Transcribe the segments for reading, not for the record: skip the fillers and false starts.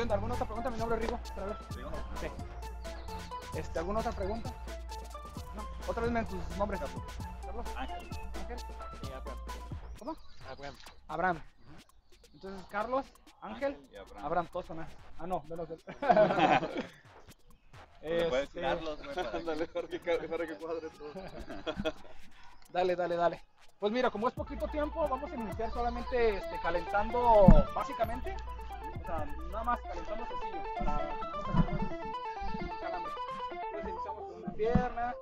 ¿Qué onda? ¿Alguna otra pregunta? Mi nombre es Rigo. Otra vez. ¿Rigo? Sí. ¿Alguna otra pregunta? No. Otra vez me tus nombres. Carlos. Ángel. Ángel. Y Abraham. ¿Cómo? Abraham. Abraham. Entonces, Carlos, Ángel y Abraham. Abraham, todos son. Ah, no, menos él. Carlos, ándale, para que cuadre todo. Dale, dale, dale. Pues mira, como es poquito tiempo, vamos a iniciar solamente calentando, básicamente. O sea, nada más calentando sencillo. Entonces iniciamos con una pierna.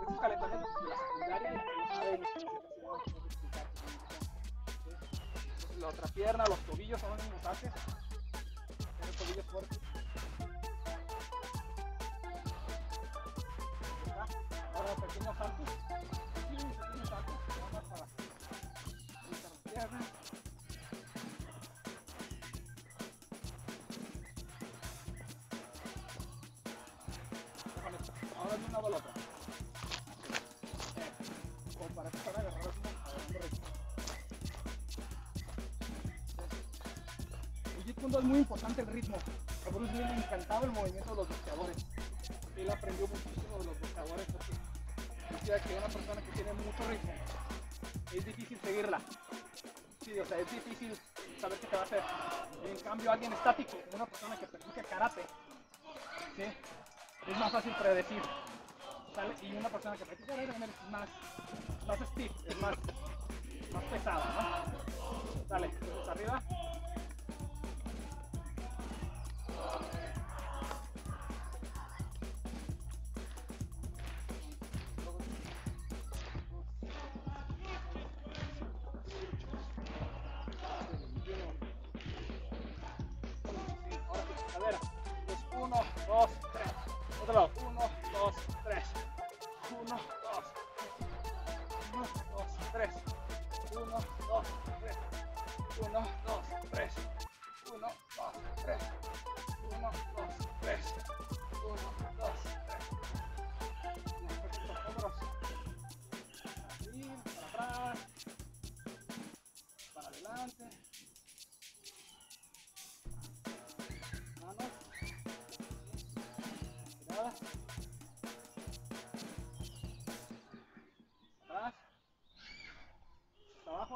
Estos calentamientos de la secundaria no saben explicar. La otra pierna, los tobillos son los masajes. Los tobillos fuertes. Ahora pequeños saltos. Pequeños saltos. Vamos para la pierna. Ahora de una bolota. Como para empezar a agarrar una recta. El Jeet Kune Do es muy importante el ritmo. A Bruce Lee le encantaba el movimiento de los boxeadores. Él aprendió muchísimo de los boxeadores porque decía que una persona que tiene mucho ritmo es difícil seguirla. Sí, o sea, es difícil saber qué te va a hacer. En cambio, alguien estático, una persona que practica karate, ¿sí?, es más fácil predecir, ¿sale? Y una persona que practica karate es más stiff, es más pesada, ¿no? Dale, entonces arriba.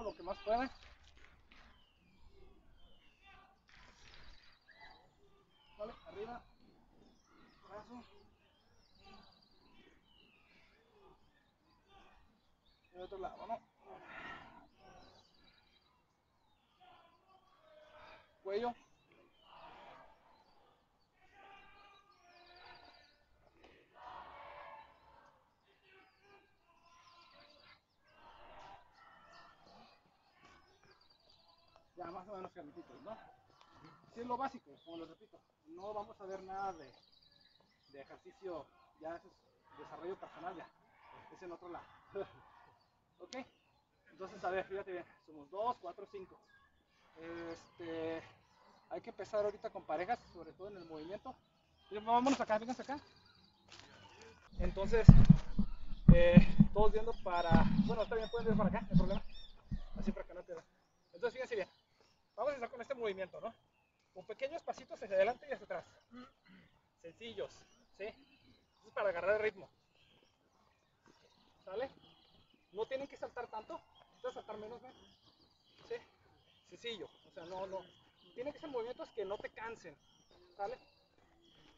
Lo que más pueda. Vale, arriba. Brazo. Del otro lado, ¿no? Cuello. Ya más o menos calentitos, ¿no? Sí, es lo básico, como les repito. No vamos a ver nada de ejercicio, ya eso es desarrollo personal, ya. Es en otro lado. ¿Ok? Entonces, a ver, fíjate bien. Somos 2, 4, 5. Hay que empezar ahorita con parejas, sobre todo en el movimiento. Vámonos acá, vénganse acá. Entonces, todos viendo para... Bueno, está bien, pueden ver para acá, no hay problema. Así para que no te da. Entonces, fíjense bien. Vamos a empezar con este movimiento, ¿no? Con pequeños pasitos hacia adelante y hacia atrás. Sencillos, ¿sí? Eso es para agarrar el ritmo. ¿Sale? No tienen que saltar tanto. Entonces, saltar menos, ¿ven? ¿Sí? Sencillo. O sea, no. Tienen que ser movimientos que no te cansen. ¿Sale?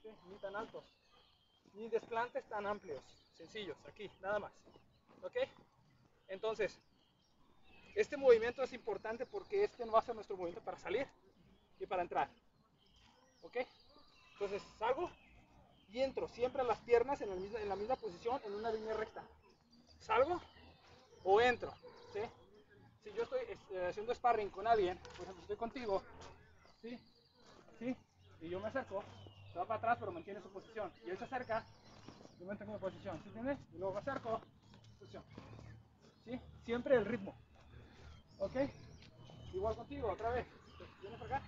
¿Sí? Ni tan altos. Ni desplantes tan amplios. Sencillos. Aquí, nada más. ¿Ok? Entonces... Este movimiento es importante porque no va a ser nuestro movimiento para salir y para entrar. ¿Ok? Entonces salgo y entro siempre a las piernas en la misma posición, en una línea recta. Salgo o entro. ¿Sí? Si yo estoy haciendo sparring con alguien, por ejemplo, estoy contigo, ¿sí? ¿Sí? Y yo me acerco, se va para atrás pero mantiene su posición. Y él se acerca, yo mantengo mi posición, ¿sí entiendes? Y luego me acerco, posición. ¿Sí? Siempre el ritmo. Ok, igual contigo, otra vez. Viene por acá.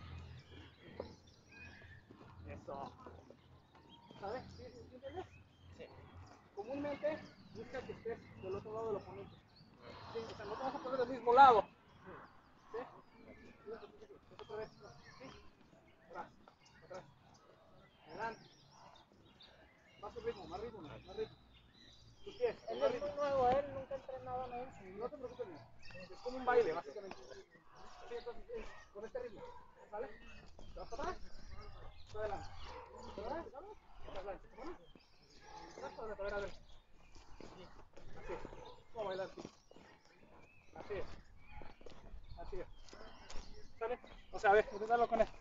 Eso. ¿Sabes? ¿Sí entiendes? Sí. Comúnmente busca que estés del otro lado del oponente. Sí, o sea, no te vas a poner del mismo lado. Sí. Otra vez. Sí. Atrás. te preocupes, es como un baile, básicamente. Sí, entonces, con este ritmo, ¿sale? ¿Te vas para atrás? Para adelante. ¿Para adelante? Para adelante. ¿Para adelante? Para adelante. Así es. Vamos a bailar así. Así es. Así es. ¿Sale? O sea, a ver, intentarlo con esto.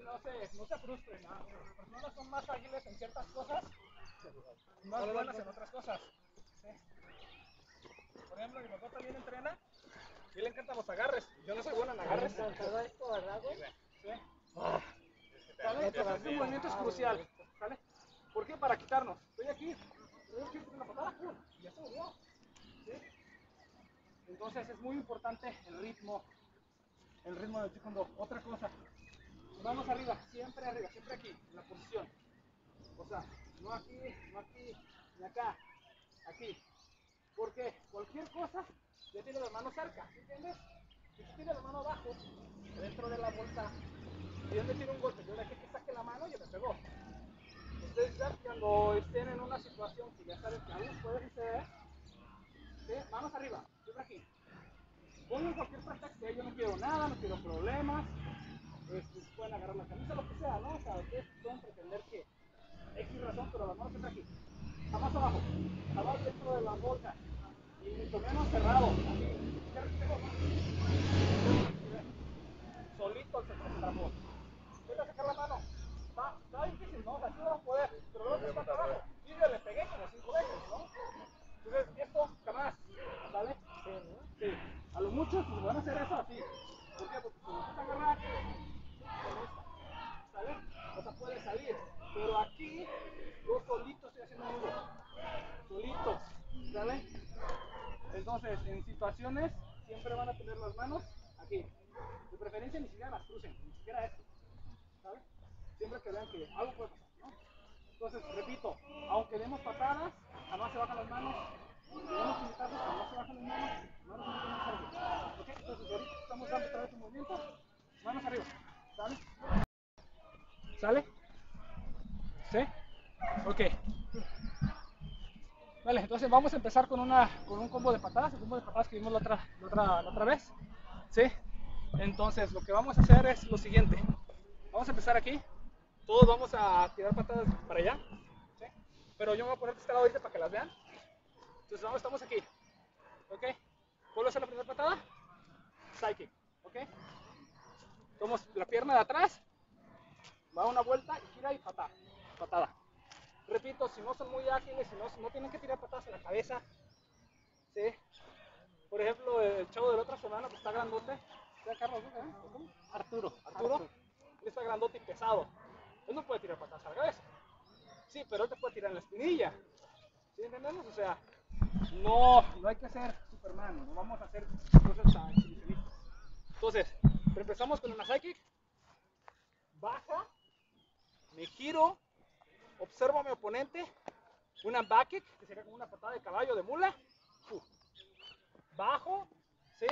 No se frustren, ¿no? Las personas son más ágiles en ciertas cosas, más buenas en otras cosas. ¿Sí? Por ejemplo, mi papá también entrena y le encantan los agarres. Yo no soy bueno en agarres. Esto, ¿verdad? Sí. ¿Sale? Este movimiento es crucial. ¿Sale? ¿Por qué? Para quitarnos. Estoy aquí, con la patada, ¡pum! Y ya se volvió. ¿Sí? Entonces es muy importante el ritmo del Jeet Kune Do. Otra cosa. Vamos arriba, siempre aquí, en la posición. O sea, no aquí, no aquí, ni acá, aquí. Porque cualquier cosa, yo tengo la mano cerca, ¿entiendes? Si tú tienes la mano abajo, dentro de la bolsa, y yo te tiro un golpe, yo le dije que saque la mano y me pegó. Entonces ya cuando estén en una situación que ya saben que aún puede suceder, ¿sí? Manos arriba, siempre aquí. Pongan cualquier pretexto, yo no quiero nada, no quiero problemas. Pueden agarrar la camisa, lo que sea, ¿no? O sea, ustedes pueden pretender que X razón, pero la mano siempre aquí. Jamás abajo, jamás dentro de la bolsa. Y tomemos cerrado. Así. Solito se concentramos. Voy a sacar la mano. Está difícil, ¿no? O sea, aquí no va a poder, pero luego está para abajo. Y yo le pegué como 5 veces, ¿no? Entonces, esto jamás, ¿vale? Sí. A lo mucho, si van a hacer eso así. ¿Por qué? Porque si vas a agarrar, ¿sale? O sea, puede salir, pero aquí yo solito estoy haciendo nudo, solito, ¿sale? Entonces, en situaciones siempre van a tener las manos aquí, de preferencia ni siquiera las crucen, ni siquiera esto, ¿sale? Siempre que vean que algo puede pasar, ¿no? Entonces, repito, aunque demos patadas, jamás se bajan las manos, demos pintadas, jamás se bajan las manos, ¿ok? Entonces, ahorita estamos dando otra vez un movimiento, manos arriba. ¿Sale? ¿Sale? ¿Sí? Ok. Vale, entonces vamos a empezar con un combo de patadas, el combo de patadas que vimos la otra vez. ¿Sí? Entonces lo que vamos a hacer es lo siguiente. Vamos a empezar aquí. Todos vamos a tirar patadas para allá. ¿Sí? Pero yo me voy a poner de este lado ahorita para que las vean. Entonces vamos, estamos aquí. ¿Ok? Vuelvo a hacer la primera patada. Side kick. ¿Ok? Tomamos la pierna de atrás, va una vuelta y gira y patada. Repito, si no son muy ágiles, si no tienen que tirar patadas en la cabeza, ¿sí? Por ejemplo, el chavo de la otra semana que está grandote, ¿sí? Carlos, ¿eh? Arturo, él está grandote y pesado, él no puede tirar patadas a la cabeza, sí, pero él te puede tirar en la espinilla, ¿sí entendemos? O sea, no hay que ser Superman, no vamos a hacer cosas tan exhibicionistas. Entonces, empezamos con una side kick, baja, me giro, observo a mi oponente, una back kick, que sería como una patada de caballo, de mula, bajo, ¿sí?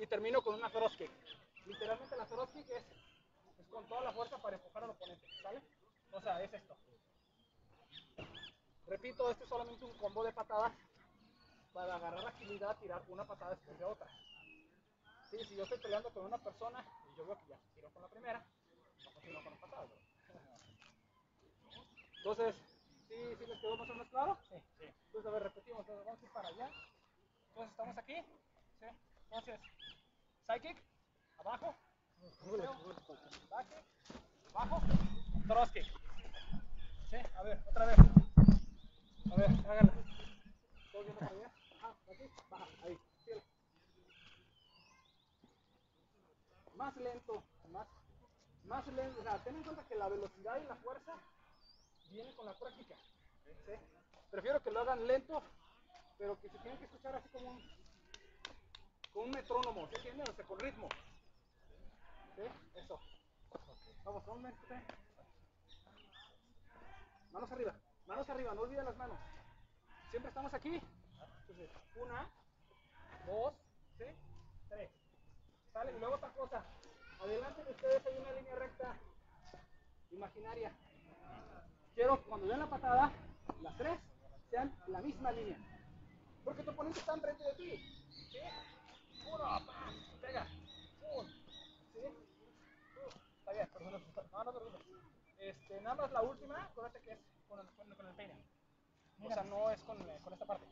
Y termino con una feroz kick. Literalmente la feroz kick es con toda la fuerza para empujar al oponente, ¿sale? O sea, es esto. Repito, este es solamente un combo de patadas para agarrar agilidad, tirar una patada después de otra. Sí, si yo estoy peleando con una persona y yo veo que ya se tiró con la primera, no continúo con la patada. Entonces, ¿sí les quedó más o menos claro? Sí. Entonces, a ver, repetimos. Entonces, vamos a ir para allá. Entonces, estamos aquí. ¿Sí? Entonces, side kick, abajo, back kick, abajo, cross kick. ¿Sí? A ver, otra vez. A ver, háganla. ¿Todo bien para allá? Ajá, aquí, baja, ahí. Más lento, más lento. O sea, ten en cuenta que la velocidad y la fuerza vienen con la práctica. ¿Sí? Prefiero que lo hagan lento, pero que se tienen que escuchar así como con un metrónomo, ¿sí entienden? O sea, con ritmo. ¿Sí? Eso. Vamos, manos arriba, no olviden las manos. Siempre estamos aquí. Entonces, 1, 2, ¿sí? 3. ¿Sale? Y luego otra cosa, adelante de ustedes hay una línea recta imaginaria. Quiero cuando den la patada, las 3, sean la misma línea. Porque tu oponente está enfrente de ti. ¿Sí? Uno, pa, pega. Uno. ¿Sí? Está bien, perdón. No, no te preocupes. Nada más la última, acuérdate que es con el peine. O sea, no es con esta parte.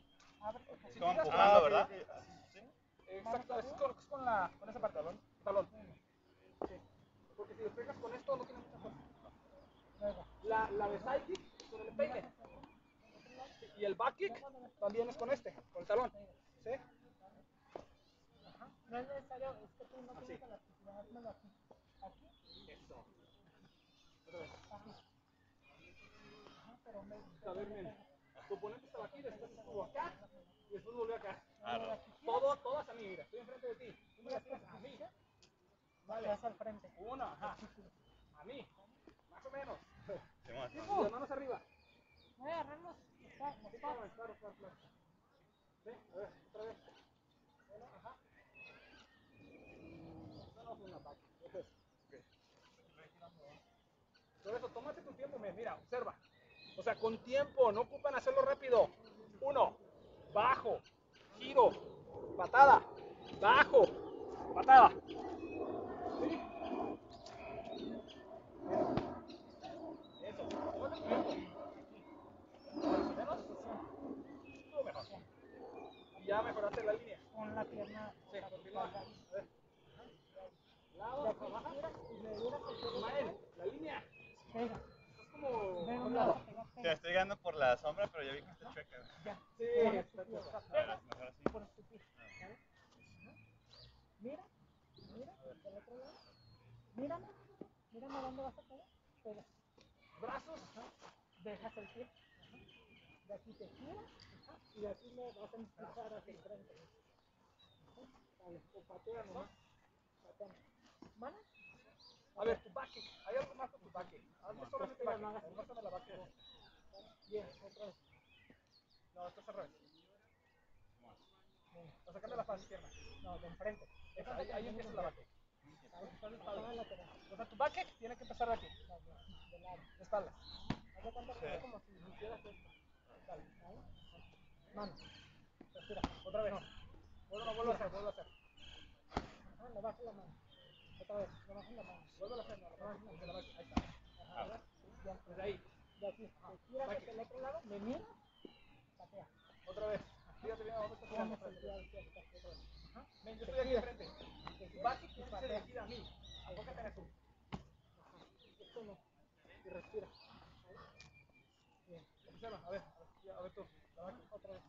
Si están empujando, ¿verdad? Sí. Exacto, es con esa parte, talón. Talón. Sí. Porque si le pegas con esto, no tiene mucha fuerza. La de side kick es con el peine. Y el back kick también es con este, con el talón. ¿Sí? Ajá. No es necesario, es que tú no tienes que lastimármelo aquí. Aquí. Eso. Otra vez. Ajá, pero me. A ver, mira. Tu oponente estaba aquí, después estuvo acá y después volvió acá. Claro. Todas a mí, mira, estoy enfrente de ti. Tú me las tienes a mí. Vale, vas al frente. Una, ajá. A mí. Más o menos. Sí, las manos arriba. Voy a agarrarlos. Claro. ¿Sí? A ver, otra vez. Bueno, ajá. Eso no fue un ataque. Por eso, tómate tu tiempo, mira, observa. O sea, con tiempo, no ocupan hacerlo rápido. Uno, bajo, giro, patada, bajo, patada. ¿Sí? Eso. Menos. Todo mejor. Y ya mejoraste la línea. Con la pierna. Sí, continúa. A ver. Lado, baja. La línea. Venga. Te estoy ganando por la sombra, pero ya vi que está chueca. Ya. Sí, está chueca. Mejor así. Por su pie. Mira, del otro lado. Mírame dónde vas a pegar. Pega. Brazos. Ajá. Dejas el pie. Ajá. De aquí te giras. Ajá. Y de aquí me vas a empujar hacia el frente. Vale. O patea nomás. Patea. ¿Manos? A ver, tu baque. Hay algo más con tu baque. Antes solamente la nada. No se me la baque. Bien, otra vez. No, esto es al revés. O sacame la fase izquierda. No, de enfrente. Ahí empieza la baque. O sea, tu baque tiene que empezar de aquí. De lado. De espaldas. Haz de cuenta que es como si hicieras esto. Dale. Mano. Respira. Otra vez. Vuelvo a hacer. Ah, le bajo la mano. Otra vez, lo bajan la mano. Vuelve a hacerlo, lo bajan la mano. Ahí está. Ajá. Ya, desde ahí. De aquí. Tírate hacia el otro lado, me mira, patea. Otra vez. Fíjate bien, vamos a hacer la otra vez. Ajá. Ven, yo estoy aquí de frente. Vas y se le gira a mí. Acócate en eso. Ajá. Esto no. Y respira. Bien. Observa, a ver tú. La baja otra vez.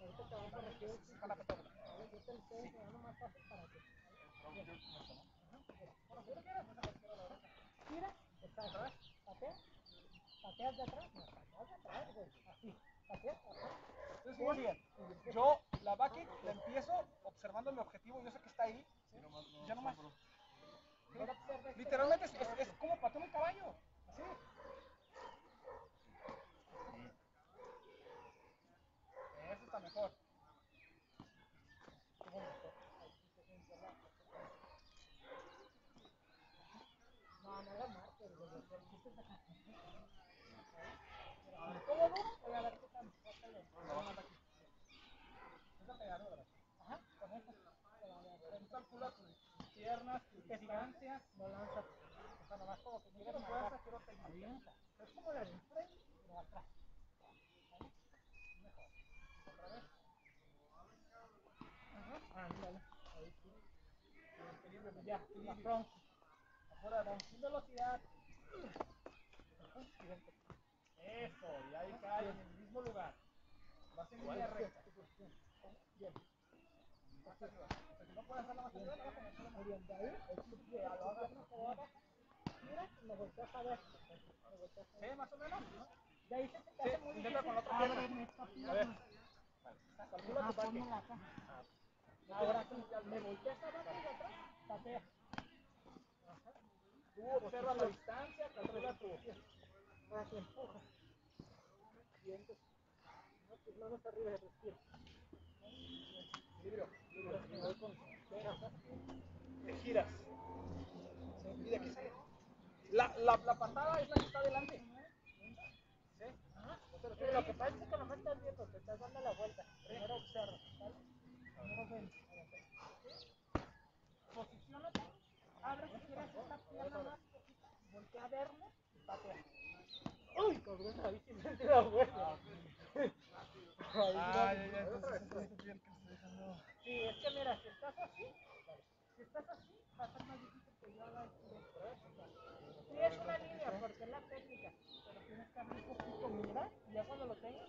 Ahorita te vas a recibir. Jala la pelota. Yo te enseño, te hago más fácil para ti. Tira, está atrás, pateas de atrás, güey, así, pateas de atrás. Entonces, muy bien, yo la backkick la empiezo observando mi objetivo, yo sé que está ahí, ¿sí? Ya nomás. Literalmente es como patear un caballo, así. Eso está mejor. ¿Cómo no? A ver qué tan vas a pegar ahora. Ajá, con esto. Tú calculas tus piernas, tus distancias, no lanzas. O sea, nomás como que quieres marcar. Es como la de enfrente, pero atrás. Mejor. Otra vez. Ajá. Ahí sí. Ya, la front. Ahora, sin velocidad. Eso, y ahí cae en el mismo lugar. Va a ser línea recta. Bien. No puedes hacerla más arriba, no puedes hacerla más bien. De ahí, lo hagas una jugada. Mira, me volteas a ver. Sí, más o menos. De ahí se te hace muy bien. A ver. Calcula tu parque. Ahora, me volteas a ver desde atrás. Patea. Tú observa la distancia, calcula tu... Ahora te empuja. Sientes. No, tus manos arriba de respira. Libro. Te giras. Y de aquí sale. La patada es la que está adelante. ¿Sí? Ajá. pero sí, lo que pasa es que no me estás viendo, te estás dando la vuelta. Primero observa, ¿vale? Primero ven, posiciónate, abre si quieres esta pierna más poquita, voltea a verme y patea. ¡Uy, cabrón! Ahí sí me sentí la vuelta. Sí, es que mira, si estás así, va a ser más difícil que yo haga esto. Sí, es una línea, porque es la técnica, pero tienes que abrir un poquito, mira, y ya cuando lo tengas,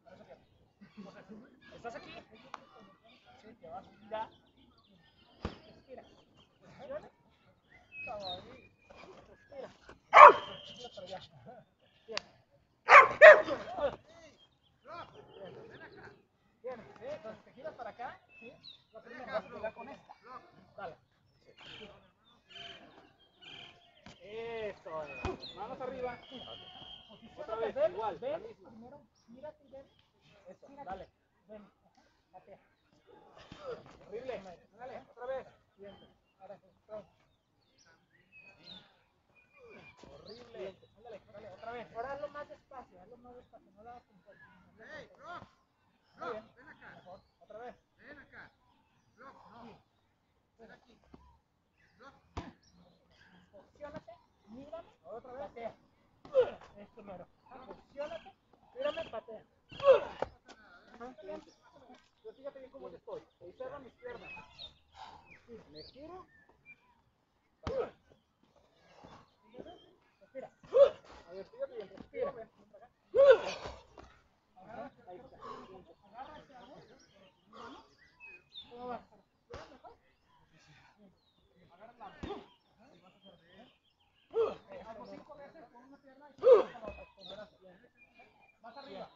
¿Estás aquí? Sí, te vas ya. Respira. Bien, ¿sí? Entonces te giras para acá, ¿sí? La primera vas a pegar con esta. Dale. Eso, manos arriba. Otra vez, ven, igual. Ven, primero, mírate y ven. Eso, mírate. Dale. Ven, patea. Horrible. Dale, otra vez. Bien, ahora sí. Horrible. Ándale, dale, otra vez. Ahora hazlo más despacio, no la hagas con fuerza. ¡Ey, Brock! ¡Brock, ven acá! Mejor, otra vez. ¡Ven acá! ¡Brock, no! ¡Ven aquí! ¡Brock! Posiciónate, mírame, otra vez. Patea. Esto, mero. Posiciónate, mírame, patea. Yo fíjate bien cómo estoy. Ahí cerro mis piernas. Me giro. Respira. A ver, fíjate bien, respira. Ahí está. Agárrate a vos. ¿Cómo vas? ¿Mejor? Agárrala. Hago 5 veces con una pierna y con la otra. Más arriba.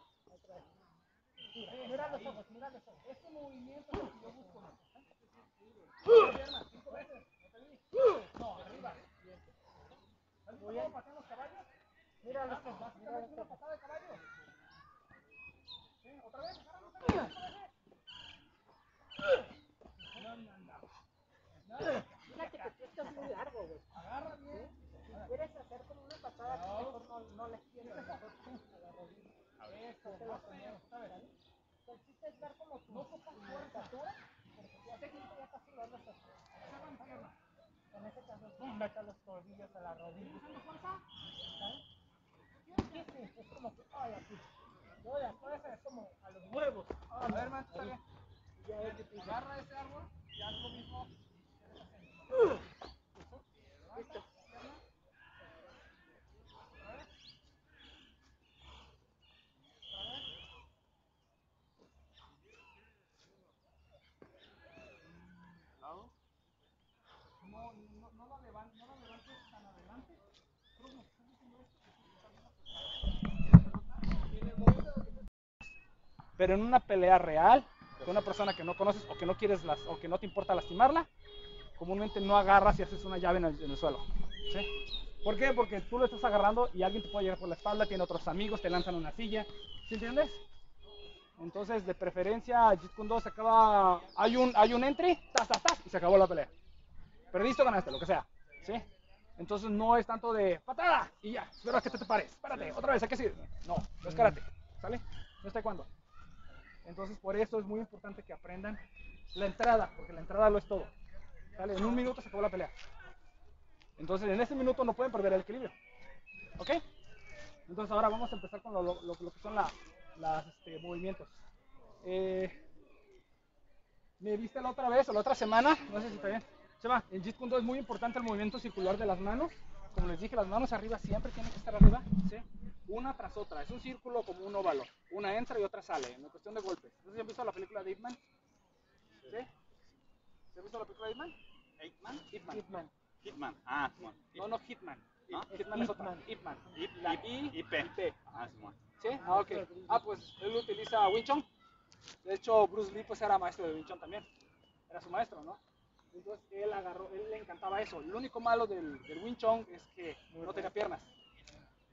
Mira los ojos, mira los ojos. Este movimiento es lo que yo busco. Piernas, 5 veces. No, arriba. ¿Has visto cómo patean los caballos? Mira los ojos. Básicamente una patada de caballo. ¿Otra vez? Mira que te estás muy largo, güey. Agarra bien. Si quieres hacer como una patada, no les tienes a la rodilla. Eso, te lo creo, ¿sabes? El chiste es dar como tu fuerza, porque ya técnico ya casi lo andas haciendo. En este caso, mete los tobillos a la rodilla. ¿Sabes? Sí, es como que, ay, aquí. Luego después es como a los huevos. A ver, man, está bien. Agarra ese árbol y haz lo mismo. Listo. No lo levantes tan adelante. Pero en una pelea real, con una persona que no conoces o que no quieres o que no te importa lastimarla, comúnmente no agarras y haces una llave en el suelo, ¿sí? ¿Por qué? Porque tú lo estás agarrando y alguien te puede llegar por la espalda, tiene otros amigos, te lanzan una silla, ¿sí entiendes? Entonces, de preferencia, Jeet Kune Do se acaba, hay un entry, tas, tas, tas, y se acabó la pelea. Perdiste o ganaste, lo que sea, ¿sí? Entonces no es tanto de patada y ya, espera que te pares, párate, otra vez, hay que seguir. No, no es karate, ¿sale? No está cuando. Entonces por eso es muy importante que aprendan la entrada, porque la entrada lo es todo, ¿sale? En un minuto se acabó la pelea. Entonces en ese minuto no pueden perder el equilibrio, ¿ok? Entonces ahora vamos a empezar con lo que son los movimientos. ¿Me viste la otra vez o la otra semana? No sé si está bien. Chema, en Jeet Kune Do es muy importante el movimiento circular de las manos. Como les dije, las manos arriba siempre tienen que estar arriba, ¿sí? Una tras otra. Es un círculo como un óvalo. Una entra y otra sale, en cuestión de golpes. ¿Ustedes han visto la película de Ip Man? ¿Sí? ¿Se ha visto la película de Ip Man? ¿Ip Man? Ip Man. Ip Man. Ah, sí. No, Hitman. ¿Ah? Hitman es otra. Ip Man. Ip. La I. P. Ah, sí. ¿Sí? Ah, ok. Ah, pues él utiliza Wing Chun. De hecho, Bruce Lee pues era maestro de Wing Chun también. Era su maestro, ¿no? Entonces él agarró, él le encantaba eso. Lo único malo del Wing Chun es que no tenía piernas.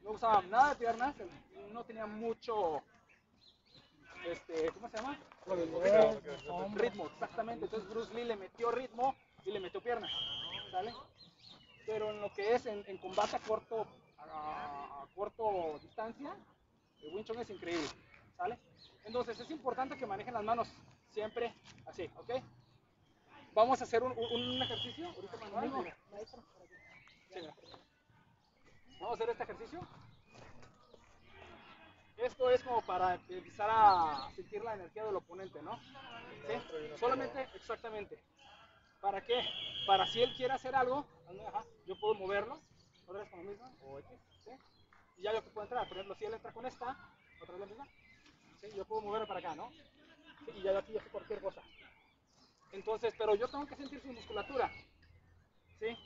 No usaba nada de piernas, no tenía mucho... ¿cómo se llama? Ritmo, exactamente. Entonces Bruce Lee le metió ritmo y le metió piernas, ¿sale? Pero en lo que es en combate a corto distancia, el Wing Chun es increíble, ¿sale? Entonces es importante que manejen las manos siempre así, ¿ok? Vamos a hacer un ejercicio. Vamos a hacer este ejercicio. Esto es como para empezar a sentir la energía del oponente, ¿no? ¿Sí? Solamente, exactamente. ¿Para qué? Para si él quiere hacer algo, yo puedo moverlo, otra vez con lo mismo, o X, ¿sí? Y ya yo puedo entrar. Por ejemplo, si él entra con esta, otra vez la misma, ¿sí? Yo puedo moverlo para acá, ¿no? ¿Sí? Y ya yo aquí hago cualquier cosa. Entonces, pero yo tengo que sentir su musculatura, ¿sí?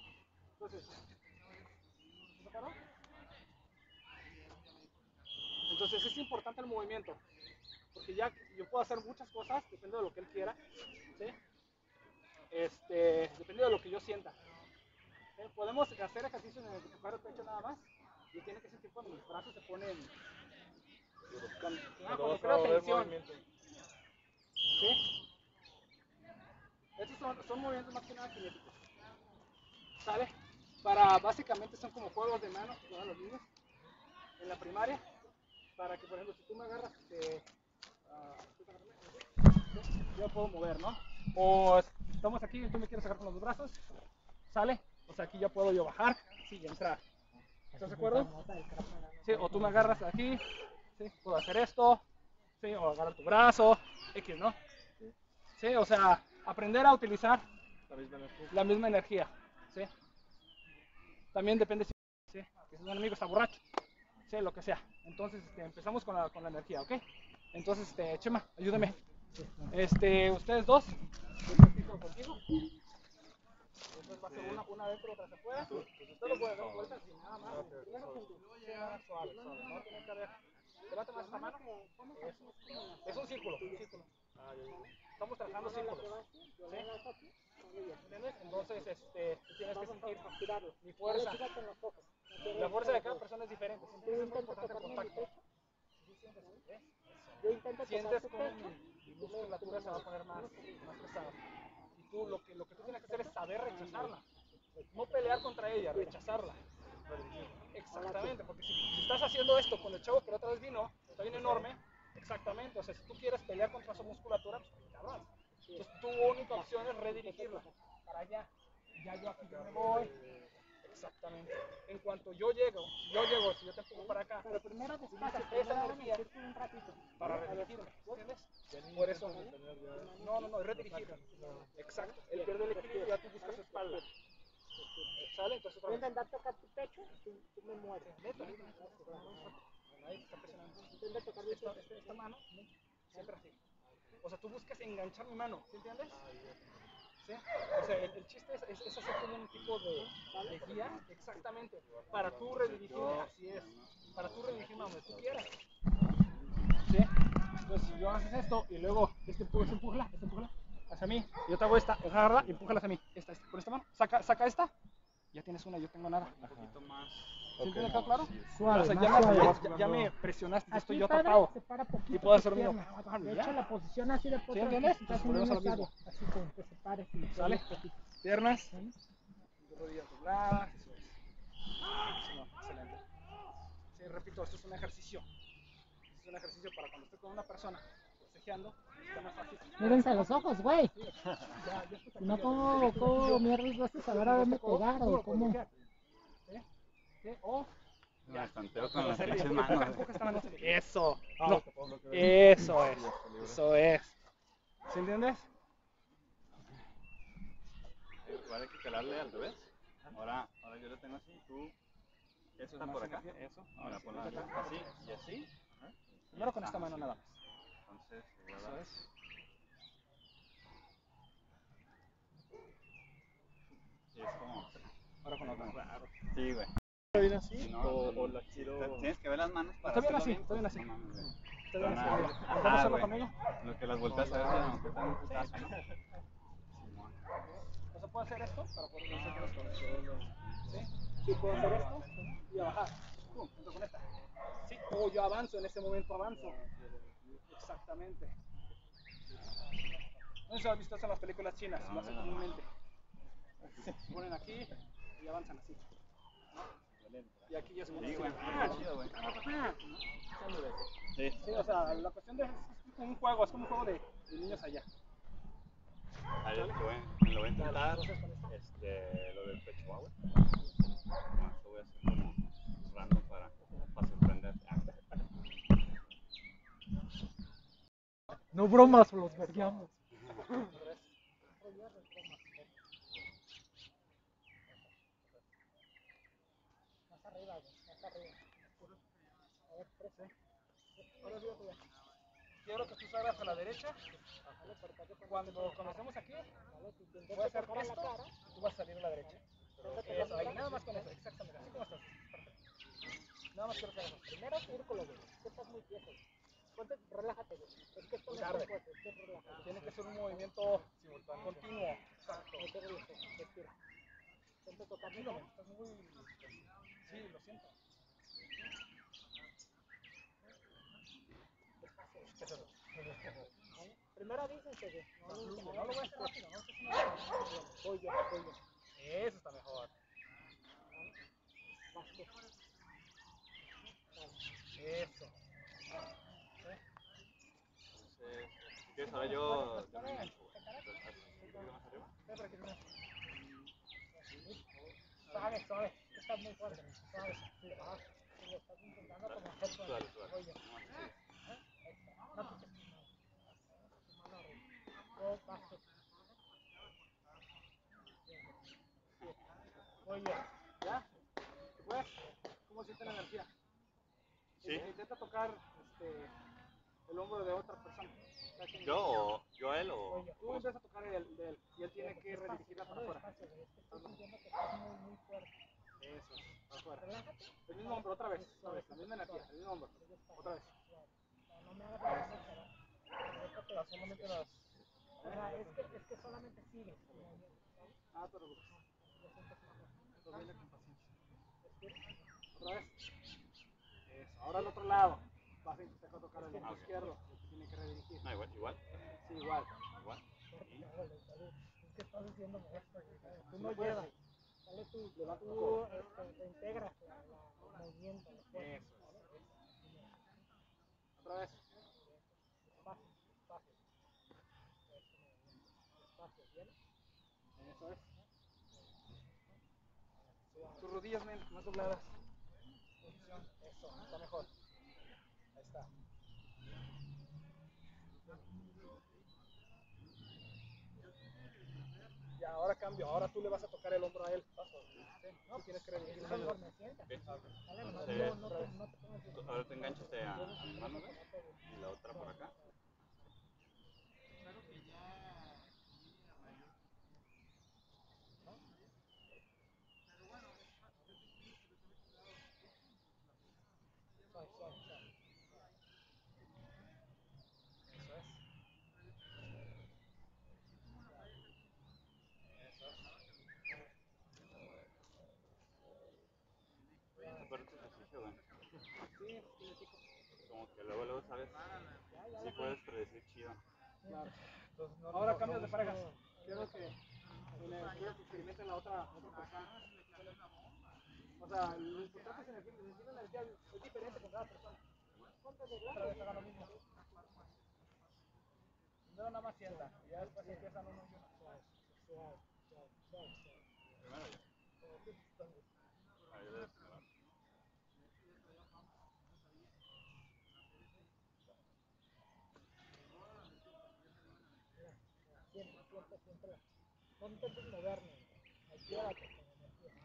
Entonces, ¿no paró? Entonces es importante el movimiento, porque ya yo puedo hacer muchas cosas, depende de lo que él quiera, ¿sí? Depende de lo que yo sienta. Podemos hacer ejercicios en el que tocar el pecho nada más, y tiene que sentir cuando los brazos se ponen, cuando crea tensión. ¿Sí? Estos son movimientos más que nada cinéticos, ¿sale? Básicamente son como juegos de manos que juegan los niños en la primaria. Para que, por ejemplo, si tú me agarras, yo puedo mover, ¿no? O estamos aquí y tú me quieres agarrar con los dos brazos, ¿sale? O sea, aquí ya puedo yo bajar, sí, y entrar. ¿Estás de acuerdo? Sí, o tú me agarras aquí, ¿sí? Puedo hacer esto, ¿sí? O agarrar tu brazo, X, ¿no? Sí, o sea, aprender a utilizar la misma energía, ¿sí? También depende si un enemigo está borracho. Sí, lo que sea. Entonces empezamos con la energía, ¿ok? Entonces, Chema, ayúdame. Ustedes dos. Yo contigo. Entonces va a ser una adentro, otra se puede. Usted lo puede dar vueltas sin nada más. Primero suave, suave. No tiene que haber. Levanta más esta mano. Es un círculo. Estamos trabajando círculos. ¿Sí? ¿Entiendes? Entonces, tienes que sentir mi fuerza. La fuerza de cada persona es diferente. Entonces es muy importante el contacto. Sientes cómo mi musculatura se va a poner más pesada. Y tú lo que tú tienes que hacer es saber rechazarla. No pelear contra ella, rechazarla. Exactamente, porque si estás haciendo esto con el chavo que la otra vez vino, está bien enorme, exactamente. O sea, si tú quieres pelear contra su musculatura, pues cabrón. Entonces tu única opción es redirigirla para allá. Ya yo aquí me voy. Exactamente. En cuanto yo llego, si yo te pongo para acá, pero primero te sacas esa energía un ratito para redirigirme, ¿entiendes? Por eso, no, redirigir. Exacto. Él pierde el equilibrio y ya tú buscas su espalda. ¿Sale? Entonces otra vez. Voy a intentar tocar tu pecho y tú me mueres. Ahí está presionando. Intenta tocar esta mano, siempre así. O sea, tú buscas enganchar mi mano, ¿sí entiendes? ¿Sí? O sea, el chiste es hacer como un tipo de guía, exactamente, para tú redirigirme, así es, para tú redirigirme donde tú quieras. ¿Sí? Entonces, si yo haces esto y luego empújala hacia mí, yo te hago esta, agarra y empújalas hacia mí, esta, con esta mano, saca esta, ya tienes una, yo tengo nada. Un poquito más. ¿Sí te dejó claro? Suave, o sea, ya me presionaste, ya estoy yo tapado. Y puedo hacer uno. De hecho, la posición así de postura. ¿Sí entiendes? Estás en un estado. Así como que se pare. ¿Sale? Piernas. Rodillas dobladas. Eso es. Excelente. Sí, repito, esto es un ejercicio. Es un ejercicio para cuando estoy con una persona forcejeando. Mírense a los ojos, güey. No, ¿cómo mierdas vas a saber a dónde pegar o cómo? O ya estanteo con las pinches manos. Eso, no. Eso es. ¿Sí entiendes? Igual hay que calarle al revés. Ahora yo lo tengo así, tú. Eso está por acá. Eso. Ahora ponlo así y así. Primero con esta mano nada más. Entonces, eso es. Y es como. Ahora con la otra. Sí, güey. ¿Está bien así? No, o la quiero... Tienes que ver las manos para hacerlo bien. Está bien así, está bien así. Está bien así. ¿Vamos a hacerlo con ella? Lo que las volteas a ver, ¿no? ¿Se puede hacer esto? Para poder hacer esto. ¿Sí? ¿Puedo hacer esto? Y a bajar. ¡Pum! Junto con esta. Sí. O yo avanzo, en este momento avanzo. Exactamente. No se ha visto eso en las películas chinas, lo hacen comúnmente. Se ponen aquí y avanzan así. Y aquí ya se me dice, sí, o sea, la cuestión de es como un juego, es como un juego de niños allá. Ahí lo voy a intentar, lo del pecho agua. Lo voy a hacer como random para sorprenderte. No bromas, los vergueamos. Quiero que tú salgas a la derecha. Cuando conocemos aquí, voy a hacer esto, tú vas a salir a la derecha. Eso, ahí, nada más con eso, exactamente. Así como estás. Nada más quiero que hagas. Primero, círculo, güey. Tú estás muy viejo. Relájate, güey. Es que esto no es tan fuerte. Tiene que ser un movimiento continuo. Exacto. No te relajes, respira. Siento totalmente. Estás muy... Sí, lo siento. Primero avísense, güey. No lo voy a hacer rápido, no sé si no. Voy yo. Eso está mejor. Eso. Si quieres ahora yo me engancho. Suave. Estás muy fuerte. Suave. Lo estás intentando como hacer con el Muy bien, ¿ya? Pues, ¿cómo siente la energía? Sí. Intenta tocar el hombro de otra persona. ¿Yo a él o...? Tú empiezas a tocar el de él y él tiene que redirigirla para afuera. Eso, para afuera. El mismo hombro, otra vez, la misma energía, el mismo hombro, otra vez. Es que solamente sigue. Ah, pero... Otra vez. Eso. Ahora al otro lado. Vas a intentar tocar el lado izquierdo. Tiene que redirigir. No, igual. Sí, igual. ¿Qué estás diciendo? Tú no llevas. Dale tú. Tú te integras al movimiento. Eso. Otra vez. Espacio. ¿Bien? Eso es. Tus rodillas más dobladas. Eso, está mejor. Ahí está. Y ahora cambio, ahora tú le vas a tocar el hombro a él. No tienes que redirigir. Ahora te enganchas a mi mano y la otra por acá. Como que luego sabes si puedes predecir chido. Claro. Ahora cambias de parejas. Quiero que experimenten la otra persona. O sea, lo importante es que la energía es diferente con cada persona. Otra vez haga lo mismo. No, nada más sienta. Ya después empiezan uno y uno. Primero yo. Siempre. No intentes moverme. Ayúdate con energía.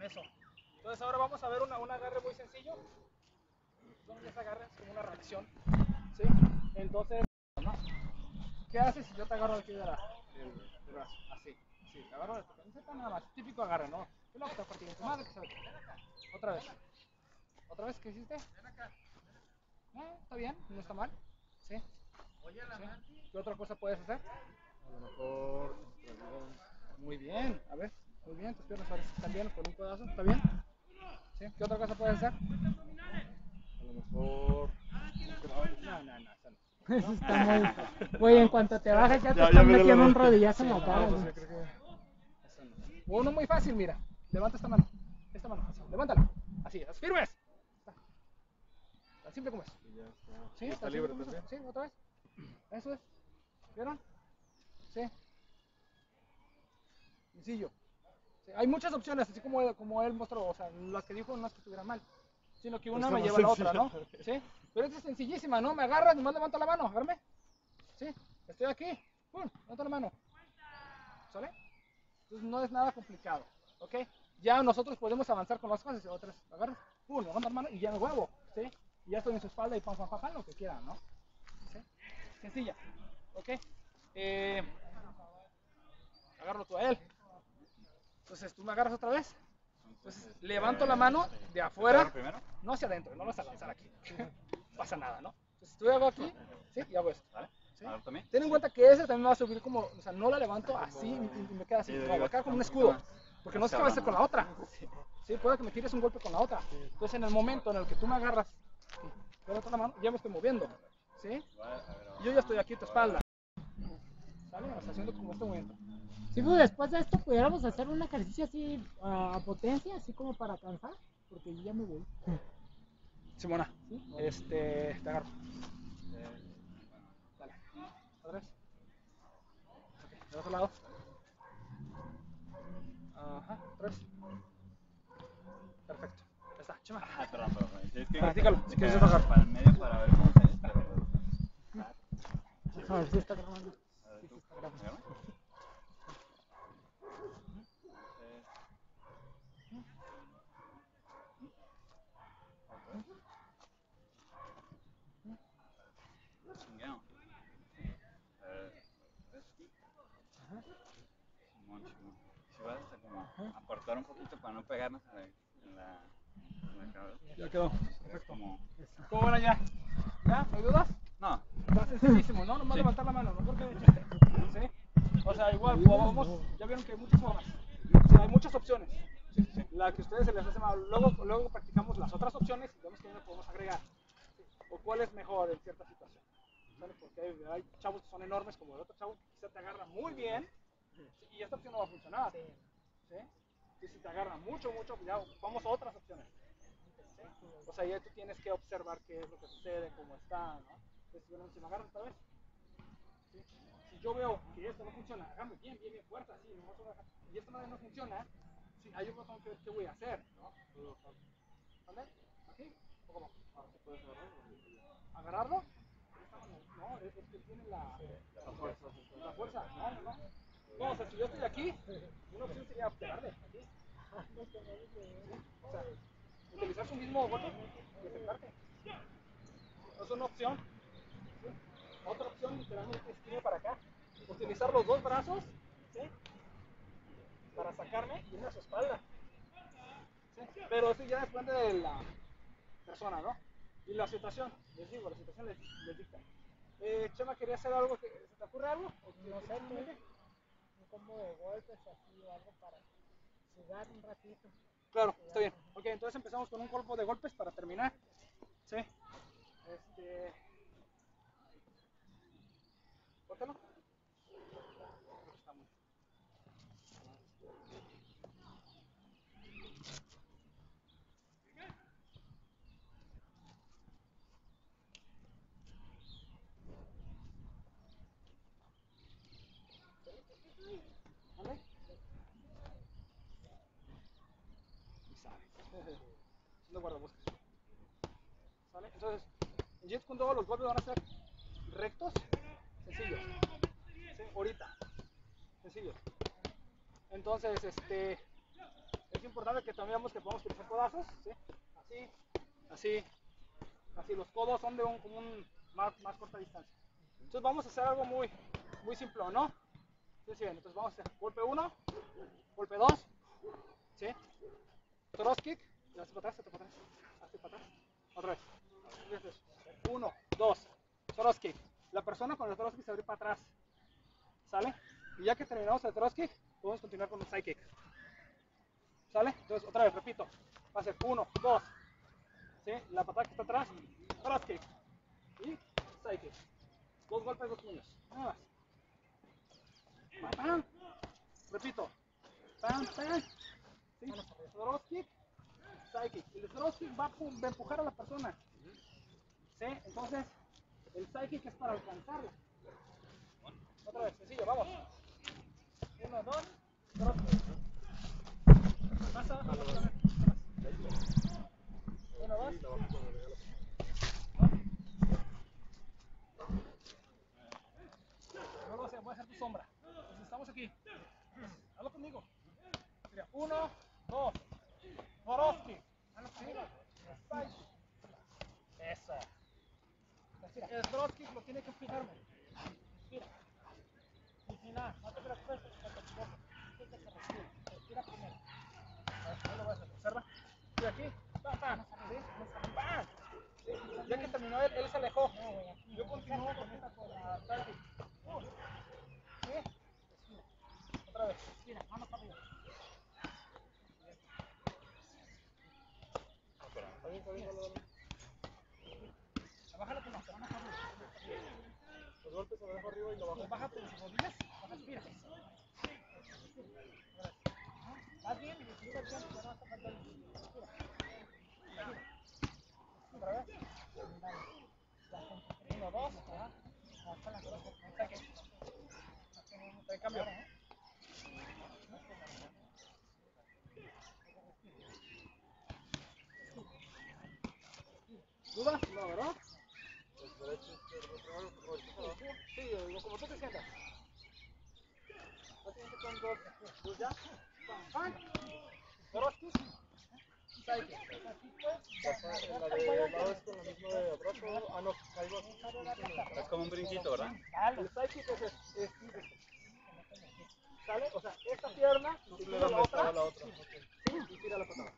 con eso. Entonces ahora vamos a ver un agarre muy sencillo. Entonces ese agarre es como una reacción, ¿sí? Entonces, ¿qué haces si yo te agarro aquí de la, del brazo? Así, así, te agarro de tu camiseta nada más, típico agarre, ¿no? ¿Qué es lo que te partí? Madre que se ve. Otra vez. ¿Otra vez qué hiciste? Ven acá. Está bien, no está mal. ¿Sí? Oye, la manti. ¿Qué otra cosa puedes hacer? A lo mejor. Muy bien, a ver, muy bien, tus piernas están bien con un pedazo, ¿está bien? ¿Sí? ¿Qué otra cosa puedes hacer? A lo mejor. No. Eso está muy... Güey, en cuanto te bajas ya te están metiendo un rodillazo en la cara. Uno muy fácil, mira. Levanta esta mano, así, levántala. Así, las firmes. Tan simple como es. Sí, está libre también. Sí, otra vez. Eso es. ¿Vieron? Sí. Sencillo. Sí, hay muchas opciones, así como él mostró, o sea, las que dijo no es que estuvieran mal, sino que una me lleva a la otra, ¿no? Sí. Pero esta es sencillísima, ¿no? Me agarras, nomás levanto la mano, agárrame. Sí, estoy aquí, ¡pum! Levanto la mano. ¿Sale? Entonces no es nada complicado, ¿ok? Ya nosotros podemos avanzar con las cosas, otras agarras, ¡pum! Levanto la mano y ya me muevo, ¿sí? Y ya estoy en su espalda y pam, lo que quieran, ¿no? ¿Sí? Sencilla, ¿ok? Agarro tú a él. Entonces tú me agarras otra vez. Entonces levanto la mano de afuera, no hacia adentro, no vas a lanzar aquí. No pasa nada, ¿no? Entonces tú hago aquí, ¿sí? Y hago esto, ¿vale? ¿Sí? Ten en cuenta que ese también me va a subir como, o sea, no la levanto así y me queda así, me voy a quedar con un escudo. Porque no es que va a ser con la otra. Sí, puede que me tires un golpe con la otra. Entonces en el momento en el que tú me agarras, levanto la mano, ya me estoy moviendo, ¿sí? Yo ya estoy aquí a tu espalda. ¿Sale? O sea, haciendo como este movimiento. Sí, pues después de esto pudiéramos hacer un ejercicio así a potencia, así como para cansar, porque yo ya me voy. Simona, ¿sí? Te agarro. Dale, otra vez. Ok, de otro lado. Ajá, otra vez. Perfecto, ya está, chima. Ajá, pero practícalo, si quieres yo te agarro. Para el medio para ver cómo se está. A ver si está grabando. Apartar un poquito para no pegarnos en la cabeza. Ya quedó. Perfecto. ¿Cómo van allá? ¿Ya? ¿No hay dudas? No. Está sencillísimo, ¿no? Nomás levantar la mano, mejor que de chiste. ¿Sí? O sea, igual, vamos, ya vieron que hay muchas formas. O sea, hay muchas opciones. Sí. La que a ustedes se les hace mal. Luego practicamos las otras opciones y vemos que ya le podemos agregar. Sí. O cuál es mejor en cierta situación. ¿Sale? Porque hay chavos que son enormes, como el otro chavo, que quizá te agarra muy bien y esta opción no va a funcionar. Sí. ¿Sí? Y si te agarra mucho, ya vamos a otras opciones. ¿Sí? O sea, ya tú tienes que observar qué es lo que sucede, cómo está, ¿no? Entonces, bueno, si me agarran otra vez, ¿sí? Si yo veo que esto no funciona, hágame bien fuerte, así, y esto no funciona, sí, hay un botón que voy a hacer, ¿no? ¿Vale? ¿Aquí? ¿O cómo? ¿Agarrarlo? No, es que tiene la fuerza, ¿no? No, o sea, si yo estoy aquí, una opción sería pegarle aquí. O sea, utilizar su mismo golpe y aceptarte. No es una opción. ¿Sí? Otra opción literalmente es irme para acá. Utilizar los dos brazos, ¿sí? Para sacarme y irme a su espalda. ¿Sí? Pero eso ya depende de la persona, ¿no? Y la situación, les digo, la situación les dicta. Chema, ¿quería hacer algo? ¿Se te ocurre algo? ¿O que no sé, combo de golpes así o algo para sudar un ratito? Claro, está bien. Ok, entonces empezamos con un combo de golpes para terminar. Sí. Córtalo. ¿Sale? Entonces, en Jeet Kune Do los golpes van a ser rectos, sencillos. ¿Sí? Ahorita, sencillos. Entonces, es importante que también veamos que podemos utilizar codazos, ¿sí? Así, así, así. Los codos son de más corta distancia. Entonces vamos a hacer algo muy simple, ¿no? Entonces, bien, entonces vamos a hacer golpe 1, golpe 2, ¿sí? Thrust kick, y hacia para atrás, hacia para atrás, hacia para atrás, otra vez. 1, 2, thrust kick. La persona con el thrust kick se abre para atrás, ¿sale? Y ya que terminamos el thrust kick, podemos continuar con el side kick, ¿sale? Entonces otra vez, repito, va a ser 1, 2, ¿sí? La patada que está atrás, thrust kick y side kick. Dos golpes, dos puños, nada más. Pam, pam. Repito, pam, pam, ¿sí? Thrust kick, side kick. El thrust kick va a empujar a la persona, ¿sí? Entonces el side kick es para alcanzarla. Otra vez, sencillo, vamos. 1, 2, thrust kick. Pasa, vamos a ver. 1, 2. Voy a hacer tu sombra. Entonces estamos aquí. Hazlo conmigo. Mira, 1, 2. Borowski. Hazlo conmigo. Eso. Mira, el Borowski lo tiene que fijarme. Mira. Inclinar. No te preocupes. Respira primero. Ahí lo voy a hacer. Observa. Y aquí. ¡Pam, pam! ¿Sí? ¡Pam! Ya que terminó él, se alejó. Yo continúo con esta táctica. Otra vez, esquina, vamos para arriba. Bájalo con las manos arriba. Los golpes se lo dejo arriba y lo bajo. Baja por sus rodillas, baja, respira. Vas bien, disfruta el tiempo, pero no está faltando. Otra vez. 1, 2. Hasta las cosas. Hay cambio. ¿Dudas? No, ¿verdad? Sí, como tú te sientas. Así que con dos ya. ¡Pam! ¿Dorostis? ¿Saiki? Ah, no, es como un brinquito, ¿verdad? El Saiki es ¿sale? O sea, esta pierna y tira la otra, y tira la patada.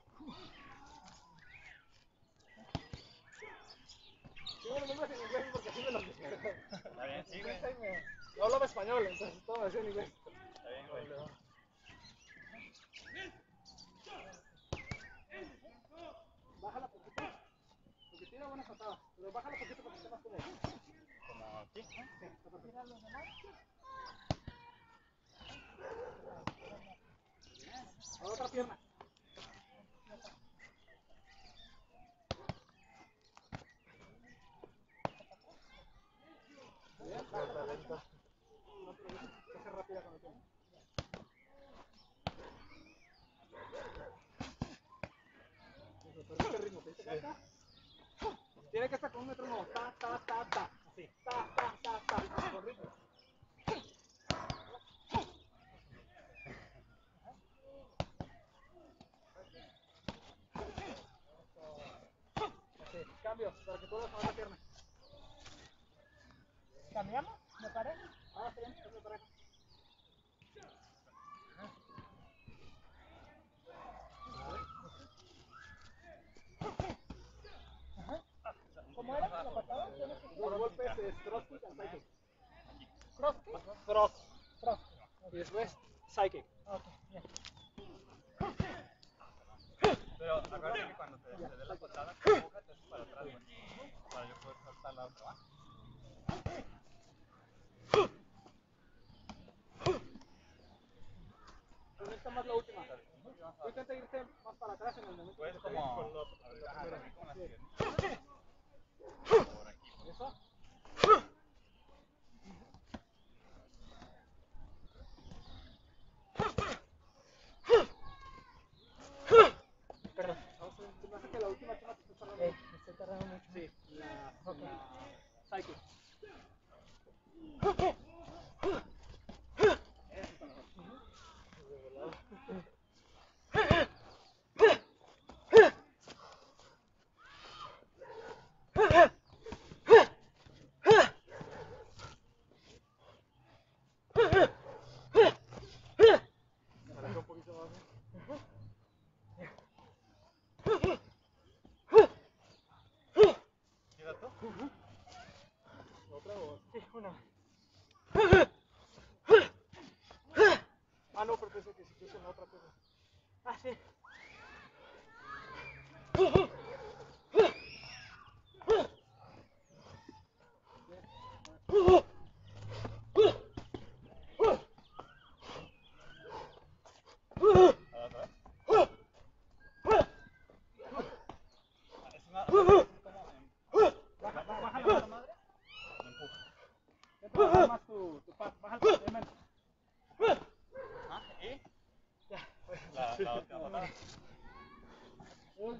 Sigo los nombres en inglés porque así me los dicen. Está bien, sigue. Yo hablaba español, entonces todo me decía en inglés. Está bien, güey. Bájala poquito, porque tira buena patada. Pero bájala poquito para que esté más cómodo. ¿Como aquí? Sí, para tirar los demás. A la otra pierna. Bien, baja lenta. Que se rápida con el tiempo. Perdiste el ritmo, ¿te diste cuenta? Tiene que estar con un metrónomo. Ta, ta, ta, ta. Así. Ta, ta, ta, ta. Con ritmo. Cambios, para que todos muevan la pierna. ¿Cambiamos? ¿Me parece? Ahora serían los dos parejas. ¿Cómo era la patada? Por golpes es cross kick and side kick. ¿Cross kick? Cross. Y después side kick. Ok, bien. Pero acuérdate que cuando te dé la patada, te empujas para atrás, ¿no? Para yo poder saltar la otra. Conecta más la última. Tú intenta irte más para atrás en el momento. Pues como con los agarras con las piernas. Por aquí. ¿Eso? Sí, la psyche. Eso está mejor. Una. Ah, no, porque es que si en la otra cosa. Ah, sí.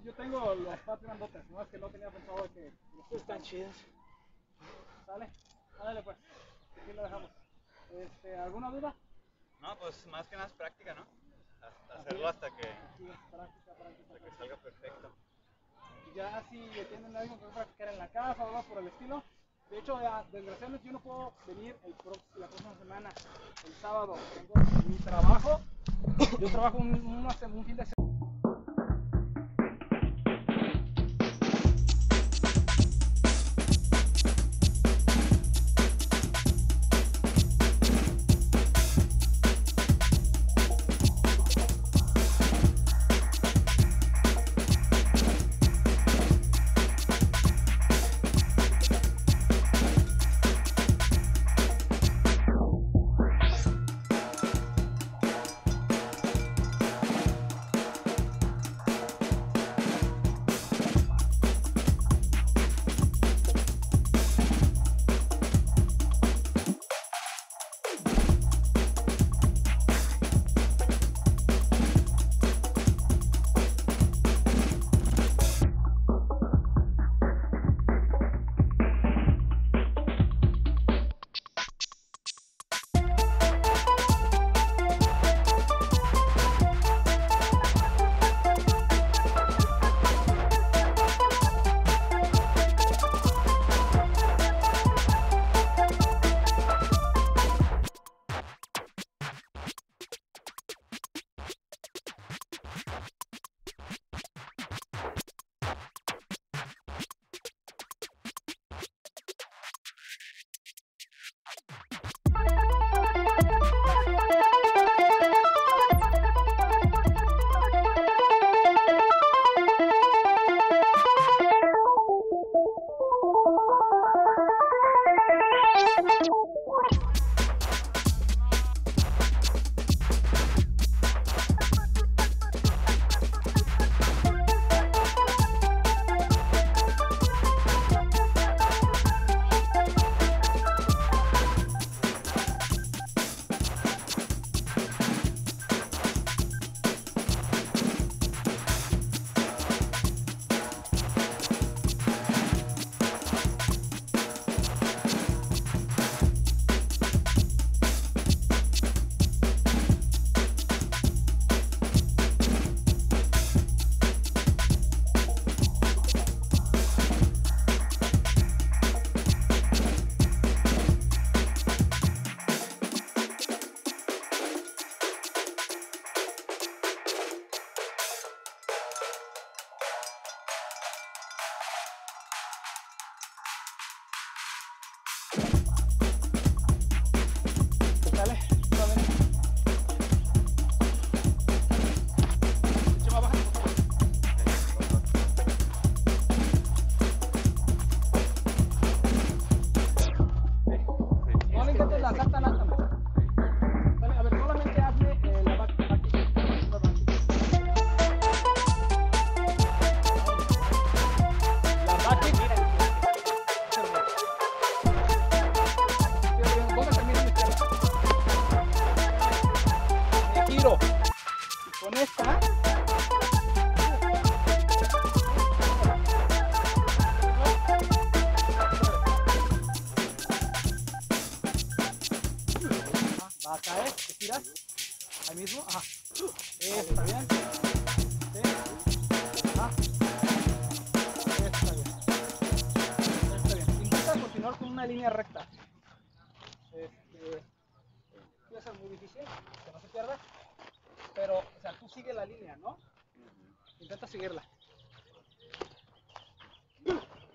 Yo tengo las patas grandotas, no es que no tenía pensado que están chidas. Sale, ándale pues, aquí lo dejamos. ¿Alguna duda? No, pues más que nada es práctica, ¿no? Hacerlo hasta que, sí, práctica. Hasta que salga perfecto. Ya si tienen algo que practicar en la casa o algo por el estilo. De hecho, desgraciadamente yo no puedo venir la próxima semana, el sábado. Tengo mi trabajo, yo trabajo un fin de semana.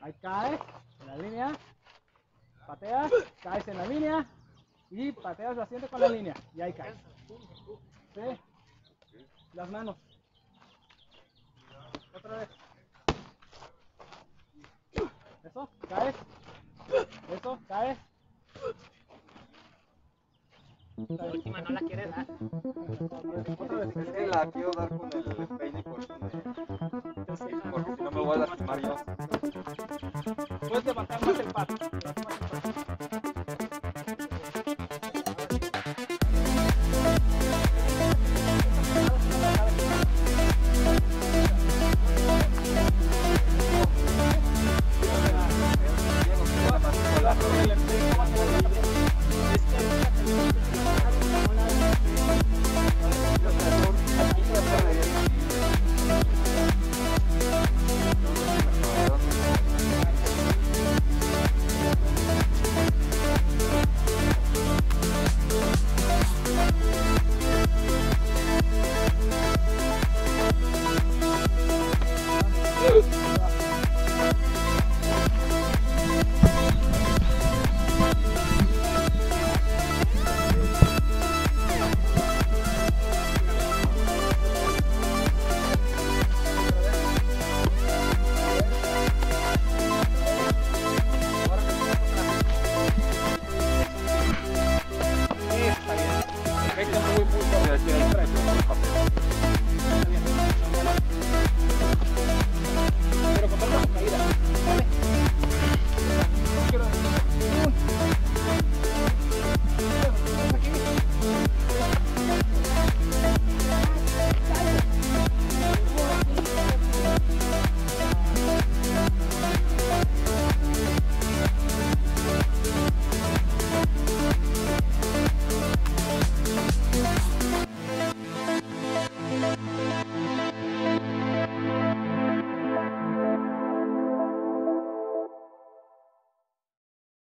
Ahí cae, en la línea. pateas, caes en la línea y pateas la siguiente con la línea y ahí caes. ¿Sí? Las manos. Otra vez. Eso, caes. Eso, caes. La última no la quiere dar. Es que la quiero dar con el peine corto. Porque si no me voy a lastimar yo. Puedes levantar más el pato.